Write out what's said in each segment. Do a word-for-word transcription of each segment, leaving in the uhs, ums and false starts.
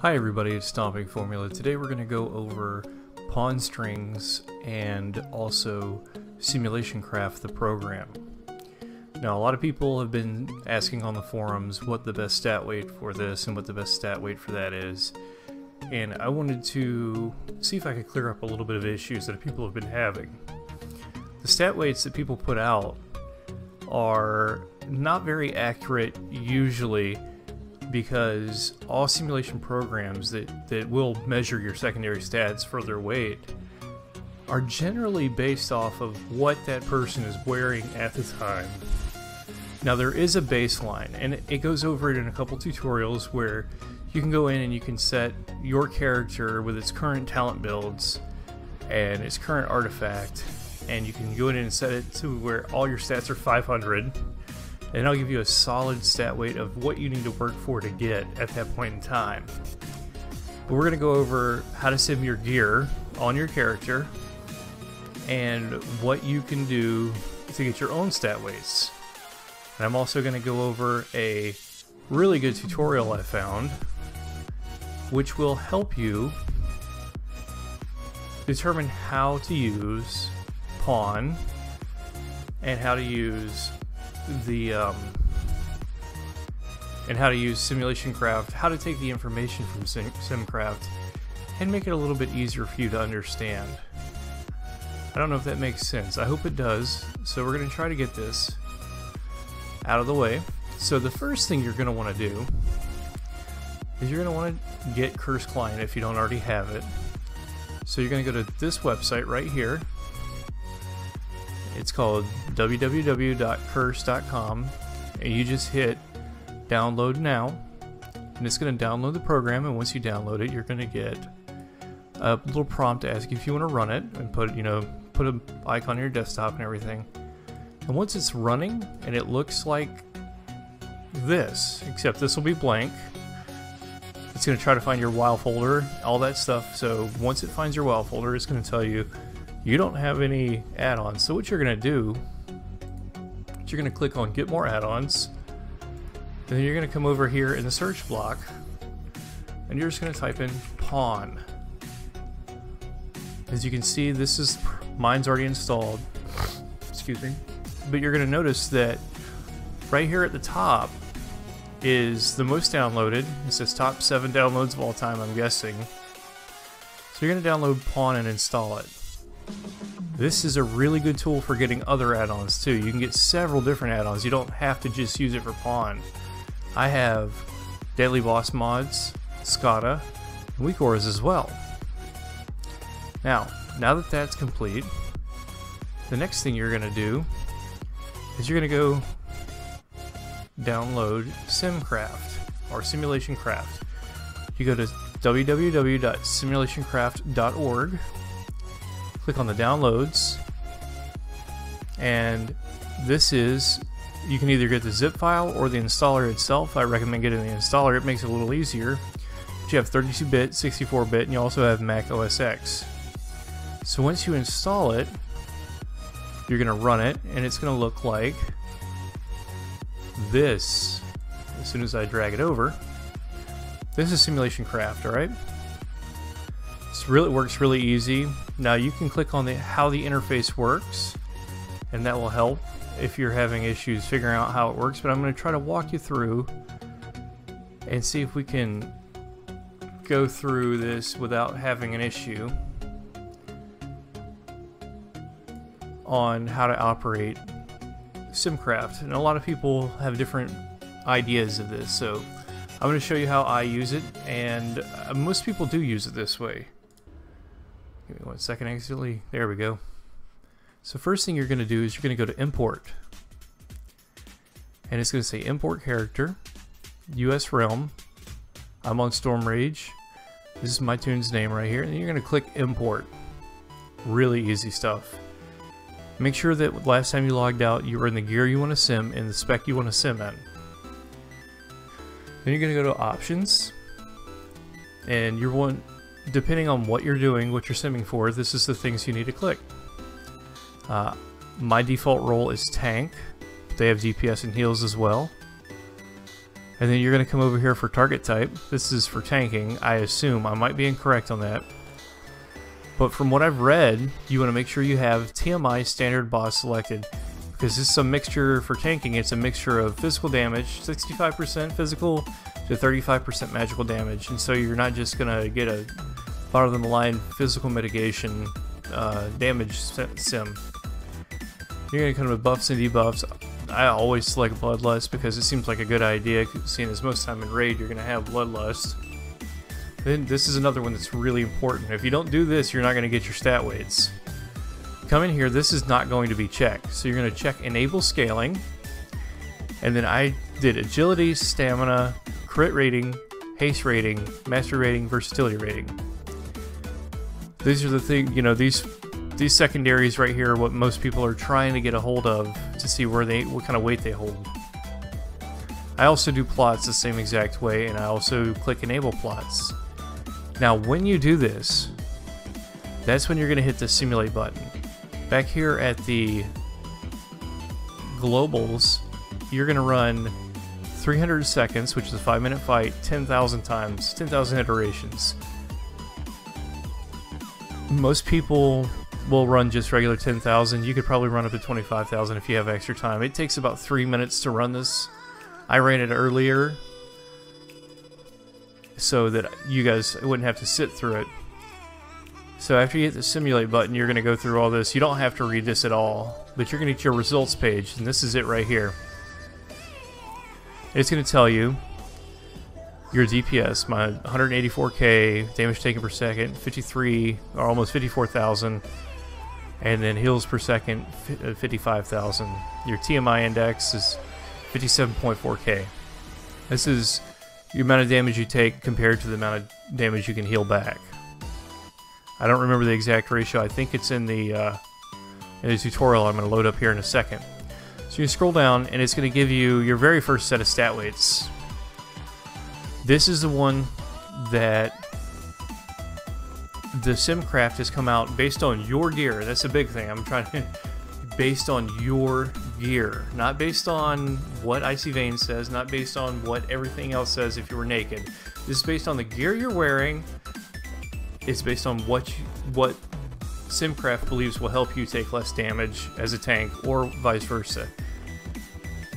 Hi everybody, it's Stomping Formula. Today we're going to go over Pawn Strings and also SimulationCraft, the program. Now a lot of people have been asking on the forums what the best stat weight for this and what the best stat weight for that is. And I wanted to see if I could clear up a little bit of issues that people have been having. The stat weights that people put out are not very accurate usually, because all simulation programs that, that will measure your secondary stats for their weight are generally based off of what that person is wearing at the time. Now there is a baseline, and it goes over it in a couple tutorials where you can go in and you can set your character with its current talent builds and its current artifact, and you can go in and set it to where all your stats are five hundred. And I'll give you a solid stat weight of what you need to work for to get at that point in time. But we're going to go over how to sim your gear on your character and what you can do to get your own stat weights. And I'm also going to go over a really good tutorial I found, which will help you determine how to use Pawn and how to use the um, and how to use SimulationCraft, how to take the information from Sim SimCraft and make it a little bit easier for you to understand. I don't know if that makes sense. I hope it does. So we're going to try to get this out of the way. So the first thing you're going to want to do is you're going to want to get Curse Client if you don't already have it. So you're going to go to this website right here. It's called w w w dot curse dot com, and you just hit download now, and it's going to download the program. And once you download it, you're going to get a little prompt to ask you if you want to run it, and put you know put an icon on your desktop and everything. And once it's running, and it looks like this, except this will be blank. It's going to try to find your WoW folder, all that stuff. So once it finds your WoW folder, it's going to tell you you don't have any add-ons. So what you're going to do is you're going to click on Get More Add-ons. Then you're going to come over here in the search block, and you're just going to type in Pawn. As you can see, this is mine's already installed. Excuse me. But you're going to notice that right here at the top is the most downloaded. It says top seven downloads of all time, I'm guessing. So you're going to download Pawn and install it. This is a really good tool for getting other add-ons too. You can get several different add-ons. You don't have to just use it for Pawn. I have Deadly Boss Mods, Skada, and WeakAuras as well. Now, now that that's complete, the next thing you're going to do is you're going to go download SimCraft or SimulationCraft. You go to w w w dot simulation craft dot org. Click on the downloads, and this is, you can either get the zip file or the installer itself. I recommend getting the installer, it makes it a little easier. But you have thirty-two bit, sixty-four bit, and you also have Mac O S X. So once you install it, you're gonna run it, and it's gonna look like this. As soon as I drag it over, this is SimulationCraft, alright? It really works really easy. Now you can click on the how the interface works, and that will help if you're having issues figuring out how it works. But I'm going to try to walk you through and see if we can go through this without having an issue on how to operate SimCraft. And a lot of people have different ideas of this, so I'm going to show you how I use it, and most people do use it this way. Give me one second, accidentally. There we go. So first thing you're going to do is you're going to go to import. And it's going to say import character, U S Realm. I'm on Stormrage. This is my tune's name right here. And you're going to click import. Really easy stuff. Make sure that last time you logged out, you were in the gear you want to sim and the spec you want to sim in. Then you're going to go to options. And you want, depending on what you're doing, what you're simming for, this is the things you need to click. Uh, my default role is tank. They have D P S and heals as well. And then you're going to come over here for target type. This is for tanking, I assume. I might be incorrect on that. But from what I've read, you want to make sure you have T M I standard boss selected. Because this is a mixture for tanking. It's a mixture of physical damage, sixty-five percent physical to thirty-five percent magical damage. And so you're not just going to get a bottom of the line physical mitigation uh, damage sim. You're going to come with buffs and debuffs. I always select Bloodlust because it seems like a good idea, seeing as most time in Raid you're going to have Bloodlust. Then this is another one that's really important. If you don't do this, you're not going to get your stat weights. Come in here, this is not going to be checked. So you're going to check Enable Scaling, and then I did Agility, Stamina, Crit Rating, Haste Rating, Mastery Rating, Versatility Rating. These are the thing, you know, these These secondaries right here are what most people are trying to get a hold of to see where they, what kind of weight they hold. I also do plots the same exact way, and I also click enable plots. Now when you do this, that's when you're going to hit the simulate button. Back here at the globals, you're going to run three hundred seconds, which is a five minute fight, ten thousand times, ten thousand iterations. Most people will run just regular ten thousand. You could probably run up to twenty-five thousand if you have extra time. It takes about three minutes to run this. I ran it earlier so that you guys wouldn't have to sit through it. So after you hit the simulate button, you're going to go through all this. You don't have to read this at all, but you're going to get your results page, and this is it right here. It's going to tell you your D P S, my one hundred eighty-four K, damage taken per second, fifty-three, or almost fifty-four thousand, and then heals per second, fifty-five thousand. Your T M I index is fifty-seven point four K. This is the amount of damage you take compared to the amount of damage you can heal back. I don't remember the exact ratio. I think it's in the, uh, in the tutorial I'm going to load up here in a second. So you scroll down, and it's going to give you your very first set of stat weights. This is the one that the SimCraft has come out based on your gear. That's a big thing. I'm trying to... based on your gear. Not based on what Icy Vein says, not based on what everything else says if you were naked. This is based on the gear you're wearing. It's based on what, you, what SimCraft believes will help you take less damage as a tank, or vice versa.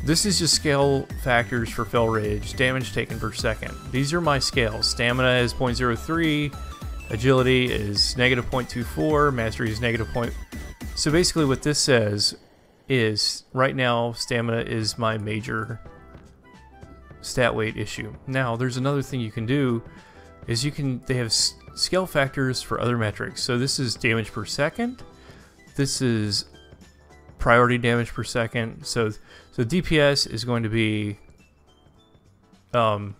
This is just scale factors for Fel Rage, damage taken per second. These are my scales. Stamina is zero point zero three, agility is negative zero point two four, mastery is negative point. So basically what this says is, right now, stamina is my major stat weight issue. Now, there's another thing you can do, is you can, they have scale factors for other metrics. So this is damage per second, this is priority damage per second, so so D P S is going to be um,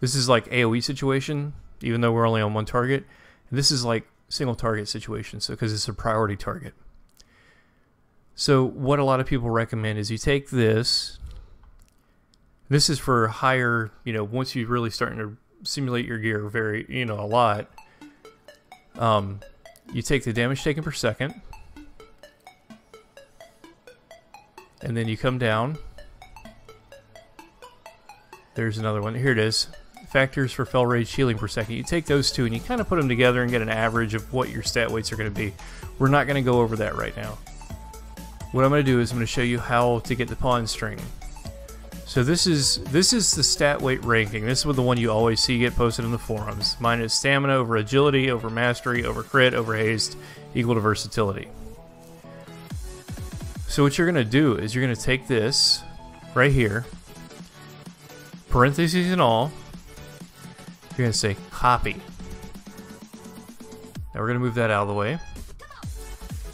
this is like AoE situation, even though we're only on one target, and this is like single target situation, so because it's a priority target. So what a lot of people recommend is you take this this is for higher, you know, once you're really starting to simulate your gear very, you know, a lot, um, you take the damage taken per second. And then you come down. There's another one. Here it is. Factors for Fel Rage healing per second. You take those two and you kind of put them together and get an average of what your stat weights are going to be. We're not going to go over that right now. What I'm going to do is I'm going to show you how to get the pawn string. So this is this is the stat weight ranking. This is the one you always see get posted in the forums. Mine is stamina over agility over mastery over crit over haste equal to versatility. So what you're going to do is you're going to take this right here, parentheses and all, you're going to say copy. Now we're going to move that out of the way.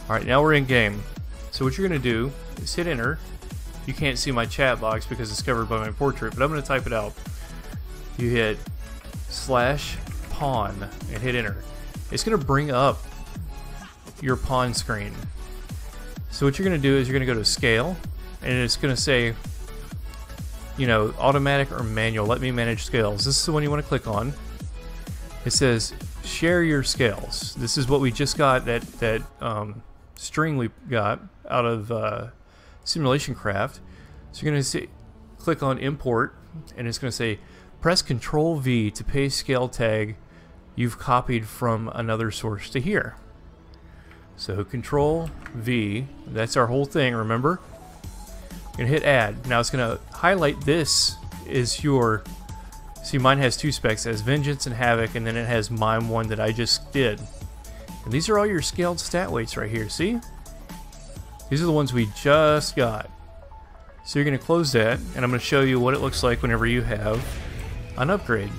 Alright, now we're in game. So what you're going to do is hit enter. You can't see my chat box because it's covered by my portrait, but I'm going to type it out. You hit slash pawn and hit enter. It's going to bring up your pawn screen. So what you're going to do is you're going to go to scale, and it's going to say, you know, automatic or manual, let me manage scales. This is the one you want to click on. It says share your scales. This is what we just got, that, that um, string we got out of uh, SimulationCraft. So you're going to see, click on import, and it's going to say press control V to paste scale tag you've copied from another source to here. So control V, that's our whole thing, remember? You're going to hit add. Now it's going to highlight this is your... See, mine has two specs. It has Vengeance and Havoc, and then it has my one that I just did. And these are all your scaled stat weights right here, see? These are the ones we just got. So you're going to close that, and I'm going to show you what it looks like whenever you have an upgrade.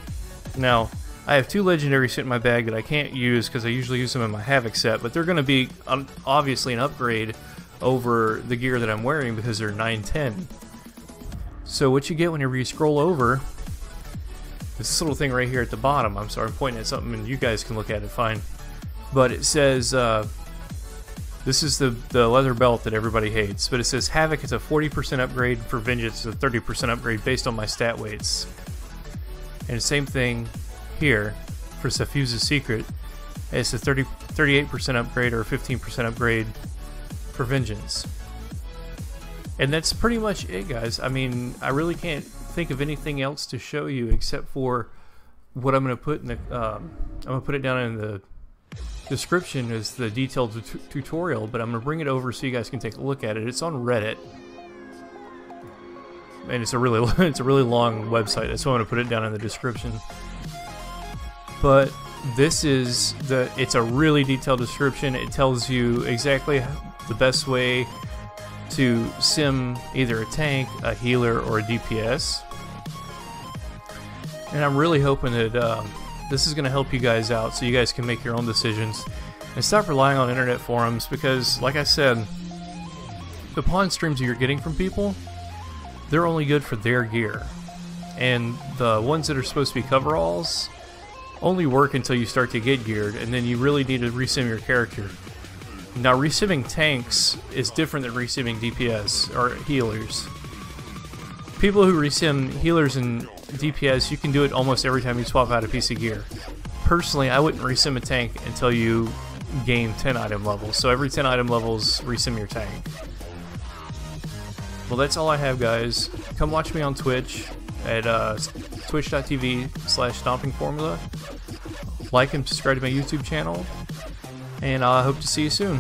Now, I have two legendaries in my bag that I can't use because I usually use them in my Havoc set, but they're going to be obviously an upgrade over the gear that I'm wearing because they're nine ten. So what you get whenever you scroll over is this little thing right here at the bottom. I'm sorry, I'm pointing at something and you guys can look at it fine. But it says, uh, this is the, the leather belt that everybody hates, but it says Havoc is a forty percent upgrade, for Vengeance is a thirty percent upgrade based on my stat weights. And the same thing here for Suffuse's Secret, it's a thirty-eight percent upgrade or a fifteen percent upgrade for Vengeance. And that's pretty much it, guys. I mean, I really can't think of anything else to show you except for what I'm going to put in the um, I'm going to put it down in the description as the detailed t tutorial, but I'm going to bring it over so you guys can take a look at it. It's on Reddit. And it's a really it's a really long website. That's why I'm going to put it down in the description. But this is the it's a really detailed description. It tells you exactly the best way to sim either a tank, a healer, or a D P S. And I'm really hoping that um, this is going to help you guys out so you guys can make your own decisions and stop relying on internet forums, because like I said, the Pawn streams that you're getting from people, they're only good for their gear, and the ones that are supposed to be coveralls only work until you start to get geared, and then you really need to resim your character. Now, resimming tanks is different than resimming D P S or healers. People who resim healers and D P S, you can do it almost every time you swap out a piece of gear. Personally, I wouldn't resim a tank until you gain ten item levels. So every ten item levels, resim your tank. Well, that's all I have, guys. Come watch me on Twitch at uh, twitch dot t v slash stomping formula. Like and subscribe to my YouTube channel. And I hope to see you soon.